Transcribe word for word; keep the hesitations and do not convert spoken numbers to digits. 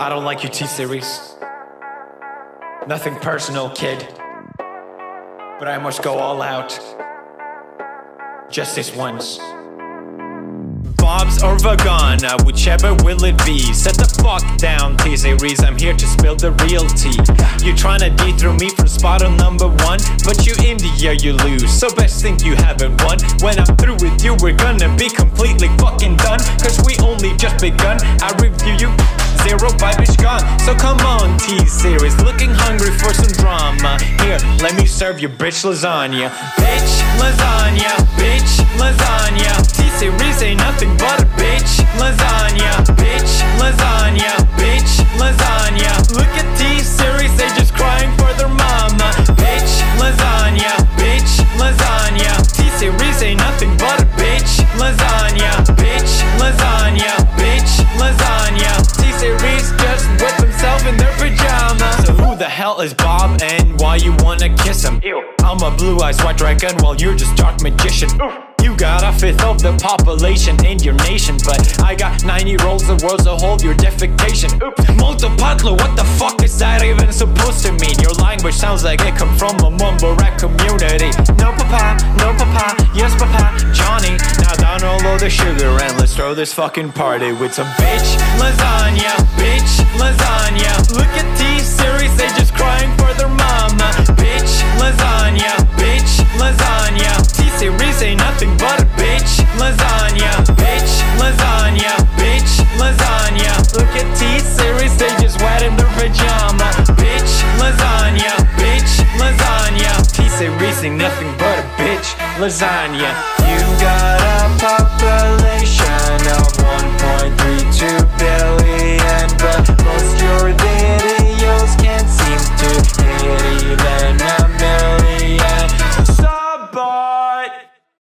I don't like your T-Series. Nothing personal, kid, but I must go all out, just this once. Bob's or Vagana, whichever will it be. Set the fuck down, T-Series, I'm here to spill the real tea. You're trying to D through me from spot on number one, but you India, you lose, so best think you haven't won. When I'm through with you, we're gonna be completely fucking done, cause we only just begun. I review you, zero by bitch gone. So come on, T-Series, looking hungry for some drama. Here, let me serve you bitch lasagna. Bitch lasagna, bitch lasagna, T-Series ain't nothing but a bitch lasagna. Bitch lasagna, bitch lasagna, look at T-Series, they just crying for their mama. Bitch lasagna, bitch lasagna, T-Series ain't nothing but a bitch lasagna. Bitch lasagna, bitch lasagna, T-Series just whip himself in their pajamas. So who the hell is Bob and why you wanna kiss him? Ew. I'm a blue-eyed white dragon while you're just dark magician. Oof. You got a fifth of the population in your nation, but I got nine-year-olds the world, so hold your defecation. Oops. Multipatlo, what the fuck is that even supposed to mean? Your language sounds like it come from a mumble rap community. No papa, no papa, yes papa, Johnny. Now down all of the sugar and let's throw this fucking party with some bitch lasagna, bitch lasagna. Look at T-Series, they just crying for their mama. Bitch lasagna, bitch lasagna, T-Series ain't nothing but a bitch lasagna. Bitch lasagna, bitch lasagna, look at T-Series, they just wet in their pajama. Bitch lasagna, bitch lasagna, T-Series ain't nothing but a bitch lasagna.